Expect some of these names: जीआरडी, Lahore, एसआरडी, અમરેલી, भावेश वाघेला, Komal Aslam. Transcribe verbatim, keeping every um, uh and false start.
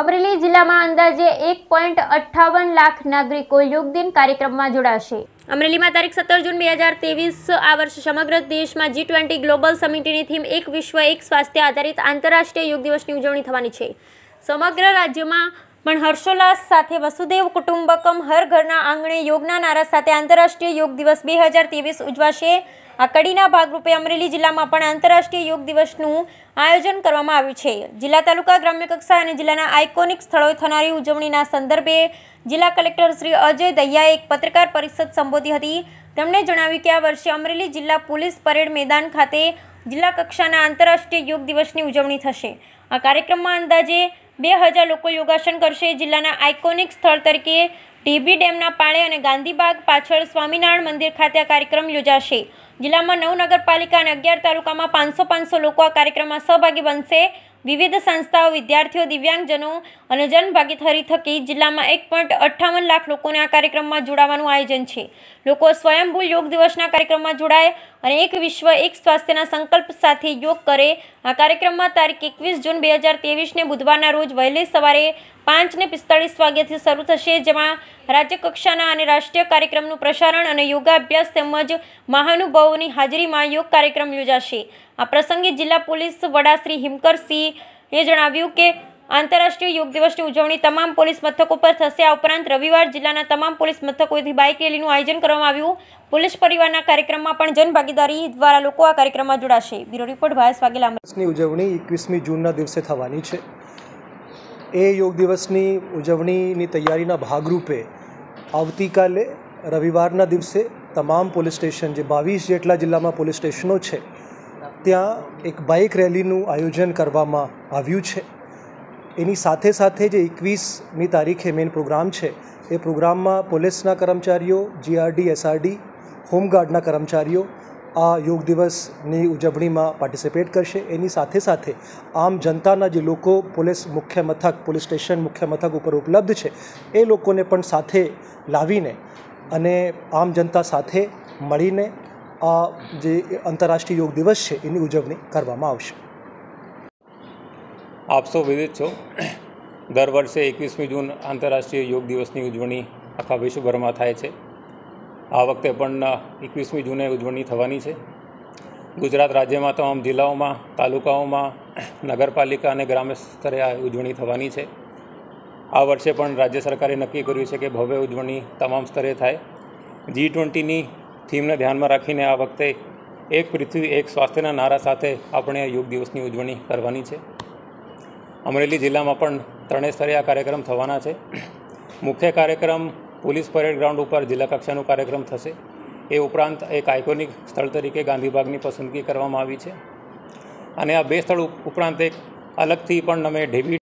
अमरेली जिला में अंदाजे एक पॉइंट अठावन लाख नागरिकों योगदान कार्यक्रम में जोड़ाशे। अमरेली में तारीख सत्तर जून दो हज़ार तेवीस आ वर्ष समग्र देश में जी ट्वेंटी ग्लोबल समिटीनी थीम एक विश्व एक स्वास्थ्य आधारित आंतरराष्ट्रीय योग दिवस की उजवणी थवानी छे। समग्र राज्य में पण हर्षोल्लास साथे वसुदेव कुटुंबकम हर घरना आंगणे योगना नारा साथे आंतरराष्ट्रीय योग दिवस दो हज़ार तेवीस उजवाशे। आ कड़ीना भागरूपे अमरेली जिला में पण आंतरराष्ट्रीय योग दिवसनुं आयोजन करवामां आव्युं छे। जिला तालुका ग्राम्य कक्षा अने जिलाना आइकोनिक स्थळोए थनारी उजवणीना संदर्भे जिला कलेक्टर श्री अजय दहियाए एक पत्रकार परिषद संबोधी हती। तेमणे जणाव्युं के आ वर्षे अमरेली जिला पुलिस परेड मैदान खाते जिला कक्षाना आंतरराष्ट्रीय योग दिवसनी उजवणी थशे। आ कार्यक्रममां अंदाजे बे हज़ार लोग योगासन करशे। जिल्लाना आइकोनिक स्थल तरीके ढीबी डेमना पाळे अने गांधीबाग पाछळ स्वामीनारायण मंदिर खाते आ कार्यक्रम योजाशे। जिल्लामां नौ नगरपालिका अने अगियार तालुकामां पांचसो पांचसो लोको आ कार्यक्रममां सहभागी बनशे। विविध संस्थाओं विद्यार्थीओ दिव्यांगजनों अने जनभागीदारी थकी जिल्लामां एक पॉइंट अठावन लाख लोकोने आ कार्यक्रममां जोड़ावानुं आयोजन छे। लोको स्वयंभू योग दिवसना कार्यक्रममां जोड़ाय अने एक विश्व एक स्वास्थ्यना संकल्प साथे योग करे। आ कार्यक्रममां तारीख एकवीस जून दो हज़ार तेवीस ने बुधवारना रोज वहेली सवारे पांच ने पिस्तालीस वाग्याथी शरू थशे, जेमां राज्य कक्षाना अने राष्ट्रीय कार्यक्रमनुं प्रसारण अने योगाभ्यास तेमज महानुभावोनी हाजरीमां योग कार्यक्रम योजाशे। आ प्रसंगे जिला पुलिस वडा श्री हिमकर सिंहे जणाव्युं के आंतरराष्ट्रीय योग दिवसनी उजवणी तमाम पुलिस मथकों पर थशे। आ उपरांत रविवार जिल्लाना तमाम पुलिस मथकोएथी बाइक रेलीनुं आयोजन करवामां आव्युं। पुलिस परिवारना कार्यक्रममां पण जनभागीदारी द्वारा लोको आ कार्यक्रममां जोड़ाशे। Bureau report भावेश वाघेला। अमरेली उजवणी एकवीसमी जूनना दिवसे थवानी छे। ए योग दिवसनी उजवणीनी तैयारीना भागरूपे आवतीकाले रविवारना दिवसे तमाम पुलिस स्टेशन जे बावीस जेटला जिल्लामां पुलिस स्टेशनो छे त्यां एक बाइक रेलीनुं आयोजन करवामां आव्युं छे। एनी साथे साथे जे एकवीसमी तारीखे मेन प्रोग्राम छे ए प्रोग्राममां पुलिसना कर्मचारीओ जीआरडी एसआरडी होमगार्डना कर्मचारीओ आ योग दिवसनी उजवणीमां पार्टिसिपेट करशे। एनी साथे साथे आम जनताना जे लोको पुलिस मुख्य मथक पुलिस स्टेशन मुख्य मथक उपर उपलब्ध छे ए लोकोने पण साथे लावीने अने आम जनता साथे मळीने आ जे आंतरराष्ट्रीय योग दिवस छे एनी उजवणी करवामां आवशे। आप सौ विदित छो दर वर्षे एकवीसमी जून आंतरराष्ट्रीय योग दिवसनी उजवणी आखा विश्वभरमां थाय छे। आ वखते पण एकवीसमी जूने उजवणी थवानी छे। गुजरात राज्य में तमाम जिलाओं में तालुकाओं में नगरपालिका अने ग्राम्य स्तरे आ उजवणी थवानी छे। आ वर्षे पण राज्य सरकारे नक्की कर्युं छे के भव्य उजवणी तमाम स्तरे थाय। जी ट्वेंटी नी थीमने ध्यान में राखीने आ वखते एक पृथ्वी एक स्वास्थ्यना नारा साथे आपणे योग दिवसनी उजवणी करवानी छे। अमरेली जिला में पण त्रण स्तरे आ कार्यक्रम थवाना छे। मुख्य कार्यक्रम पुलिस परेड ग्राउंड पर जिला कक्षा कार्यक्रम थशे। ए उपरांत एक आइकोनिक स्थल तरीके गांधीबागनी पसंदगी करवामां आवी छे अने आ बे स्थल उपरांत एक अलगथी पण नमे ढेबी